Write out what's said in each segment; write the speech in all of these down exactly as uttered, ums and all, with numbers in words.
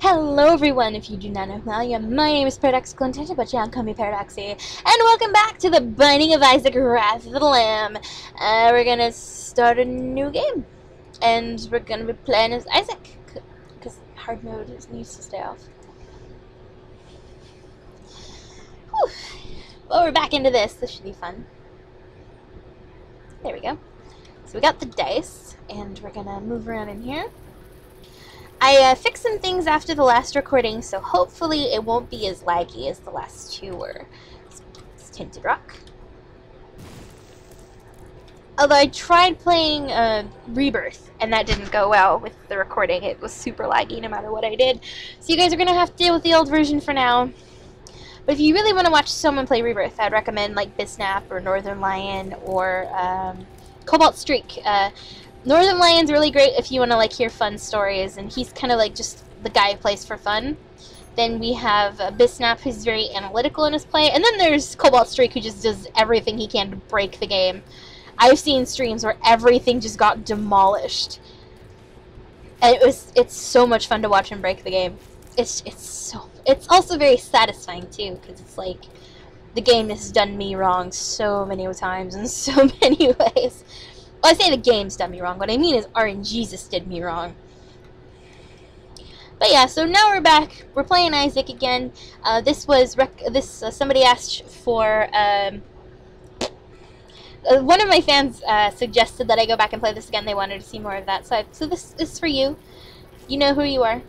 Hello everyone, if you do not know who I am, my name is Paradoxical Intention, but yeah, call me Paradoxy, and welcome back to The Binding of Isaac, Wrath of the Lamb. Uh, we're gonna start a new game, and we're gonna be playing as Isaac, because hard mode needs to stay off. Whew. Well, we're back into this, this should be fun. There we go. So we got the dice, and we're gonna move around in here. I uh, fixed some things after the last recording, so hopefully it won't be as laggy as the last two were. It's Tinted Rock. Although I tried playing uh, Rebirth, and that didn't go well with the recording. It was super laggy no matter what I did. So you guys are going to have to deal with the old version for now. But if you really want to watch someone play Rebirth, I'd recommend like Bisnap or Northern Lion or um, Cobalt Streak. Uh, Northern Lion's really great if you want to like hear fun stories, and he's kind of like just the guy who plays for fun. Then we have uh, Bisnap, who's very analytical in his play, and then there's Cobalt Streak, who just does everything he can to break the game. I've seen streams where everything just got demolished, and it was it's so much fun to watch him break the game. It's it's so it's also very satisfying too, because it's like the game has done me wrong so many times in so many ways. Well, I say the game's done me wrong. What I mean is RNGesus did me wrong. But yeah, so now we're back. We're playing Isaac again. Uh, this was rec this uh, somebody asked for. Um, uh, one of my fans uh, suggested that I go back and play this again. They wanted to see more of that. So, I, so this is for you. You know who you are.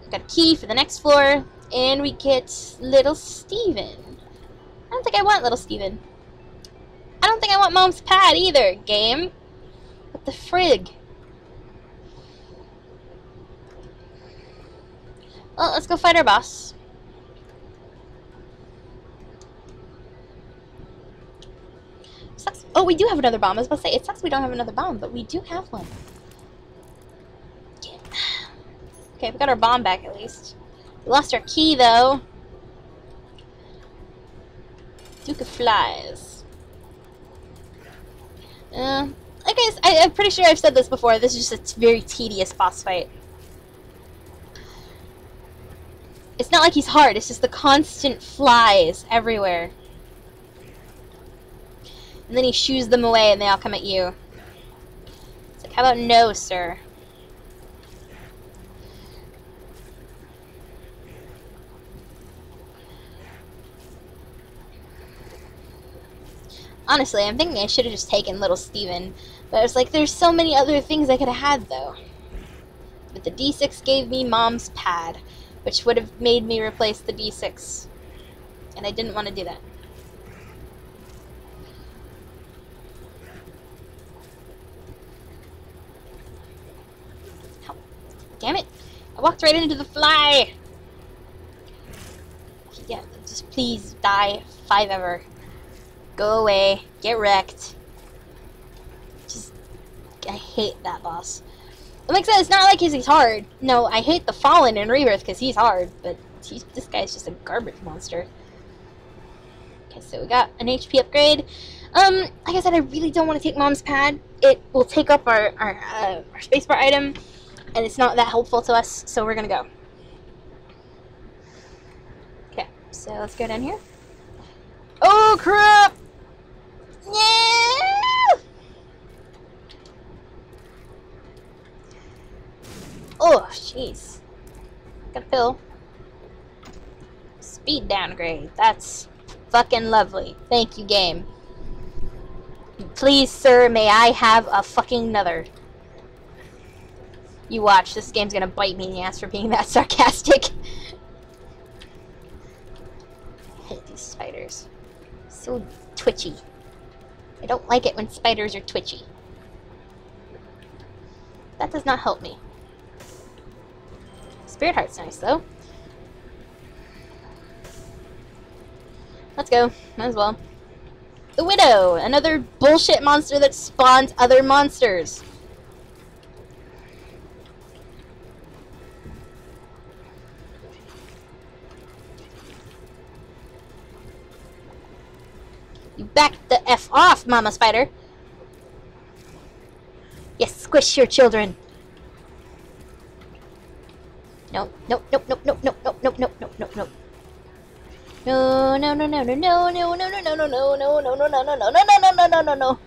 We've got a key for the next floor, and we get little Steven. I don't think I want little Steven. I don't think I want Mom's pad either, game. What the frig? Well, let's go fight our boss. Sucks. Oh, we do have another bomb. I was about to say, it sucks we don't have another bomb, but we do have one. Yeah. Okay, we got our bomb back at least. We lost our key, though. Duke of Flies. Uh, I guess, I, I'm pretty sure I've said this before, this is just a very tedious boss fight. It's not like he's hard, it's just the constant flies everywhere. And then he shoos them away and they all come at you. It's like, how about no, sir? Honestly, I'm thinking I should have just taken little Steven, but it's like there's so many other things I could have had though. But the D six gave me Mom's pad, which would have made me replace the D six, and I didn't want to do that. Oh, damn it! I walked right into the fly. Yeah, just please die five ever. Go away. Get wrecked. Just, I hate that boss. Like I said, it's not like he's hard. No, I hate the Fallen in Rebirth because he's hard, but he's, this guy's just a garbage monster. Okay, so we got an H P upgrade. Um, like I said, I really don't want to take Mom's pad. It will take up our, our, uh, our spacebar item, and it's not that helpful to us, so we're gonna go. Okay, so let's go down here. Oh, crap! Yeah! Oh, jeez. Got a pill. Speed downgrade. That's fucking lovely. Thank you, game. Please, sir, may I have a fucking another? You watch. This game's gonna bite me in the ass for being that sarcastic. I hate these spiders. So twitchy. I don't like it when spiders are twitchy. That does not help me. Spirit heart's nice though. Let's go. Might as well. The Widow! Another bullshit monster that spawns other monsters! Back the F off, Mama Spider. Yes, squish your children. no, no, no, no, no, no, no, no, no, no, no, no. No, no, no, no, no, no, no, no, no, no, no, no, no, no, no, no, no, no, no, no, no, no, no, no.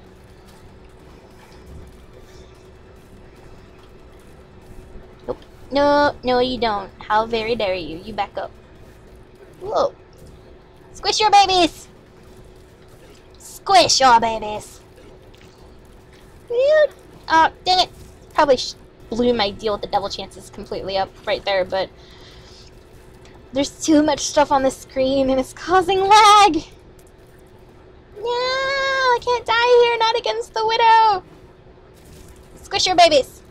Nope. No, no, you don't. How very dare you? You back up. Whoa. Squish your babies. Squish your babies. Weird. Oh, dang it. Probably blew my deal with the devil chances completely up right there, but there's too much stuff on the screen and it's causing lag! No! I can't die here! Not against the Widow! Squish your babies!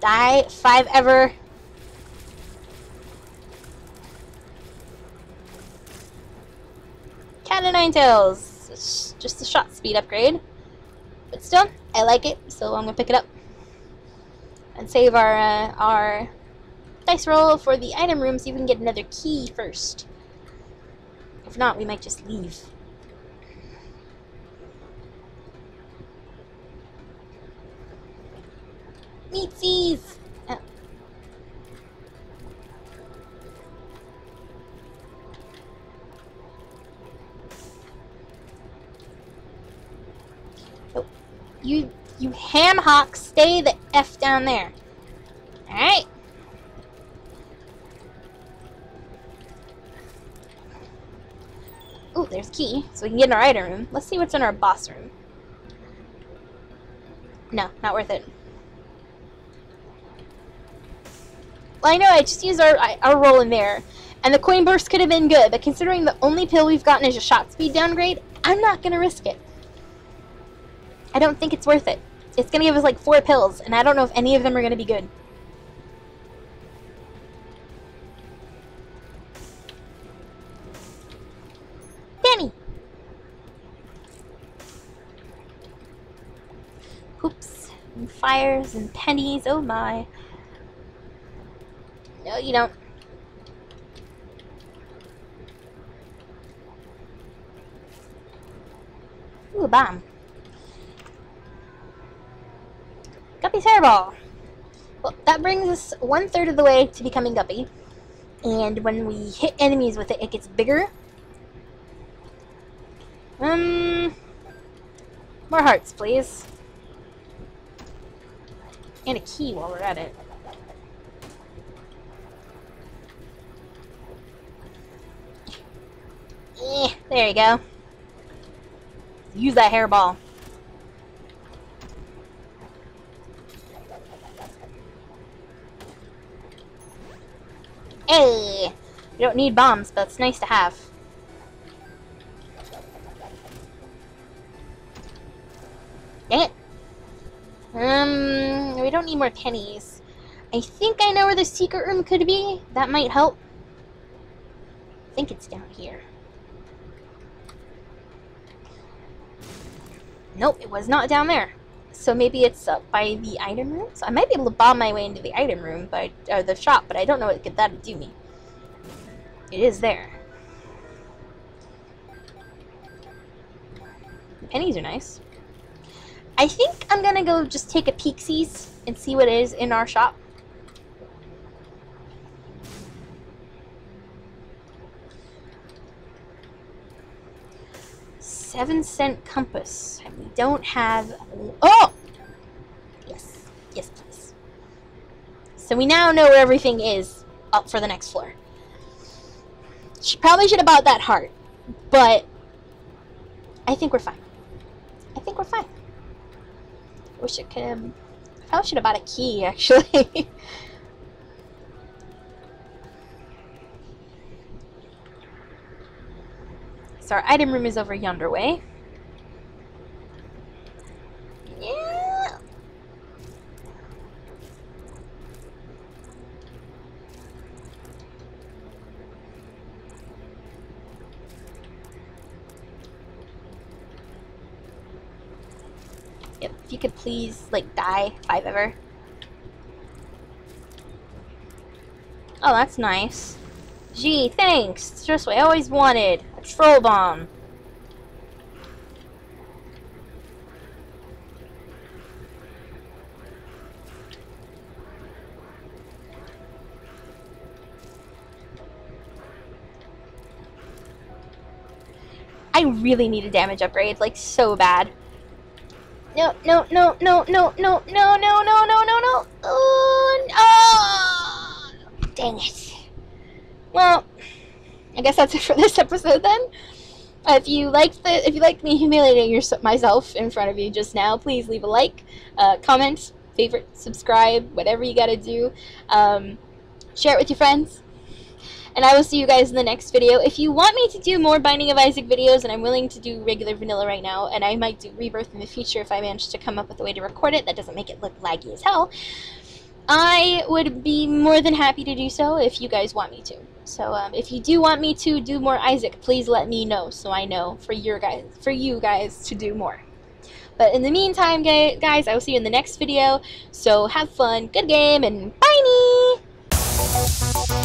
Die five ever! Cat of Nine Tails! It's just a shot speed upgrade. But still, I like it, so I'm gonna pick it up. And save our uh, our dice roll for the item room so you can get another key first. If not, we might just leave. Meatsies! Oh. Nope. You. You ham hock, stay the F down there. Alright. Ooh, there's a key, so we can get in our item room. Let's see what's in our boss room. No, not worth it. Well, I know, I just used our, our roll in there, and the coin burst could have been good, but considering the only pill we've gotten is a shot speed downgrade, I'm not going to risk it. I don't think it's worth it. It's gonna give us like four pills, and I don't know if any of them are gonna be good. Danny! Oops. And fires and pennies, oh my. No, you don't. Ooh, a bomb. Guppy's hairball. Well, that brings us one third of the way to becoming Guppy, and when we hit enemies with it, it gets bigger. Um, more hearts, please, and a key while we're at it. Eh, there you go. Use that hairball. Hey! We don't need bombs, but it's nice to have. Dang it! Um, we don't need more pennies. I think I know where the secret room could be. That might help. I think it's down here. Nope, it was not down there. So maybe it's up by the item room? So I might be able to bomb my way into the item room, but, or the shop, but I don't know what that would do me. It is there. The pennies are nice. I think I'm gonna go just take a peeksies and see what is in our shop. Seven cent compass. And we don't have. Oh! Yes. Yes, please. So we now know where everything is up for the next floor. She probably should have bought that heart, but I think we're fine. I think we're fine. Wish it could have. I probably should have bought a key, actually. So our item room is over yonder way. Yeah. Yep, if you could please, like, die five ever. Oh, that's nice. Gee, thanks. Just what I always wanted. A troll bomb. I really need a damage upgrade, like, so bad. No, no, no, no, no, no, no, no, no, no, no, no. Oh, no. Dang it. Well, I guess that's it for this episode then. Uh, if you liked the, if you liked me humiliating your, myself in front of you just now, please leave a like, uh, comment, favorite, subscribe, whatever you gotta do. Um, share it with your friends. And I will see you guys in the next video. If you want me to do more Binding of Isaac videos, and I'm willing to do regular vanilla right now, and I might do Rebirth in the future if I manage to come up with a way to record it that doesn't make it look laggy as hell, I would be more than happy to do so if you guys want me to. So um, if you do want me to do more Isaac, please let me know so I know for your guys, for you guys to do more. But in the meantime, guys, I will see you in the next video. So have fun, good game, and bye-bye!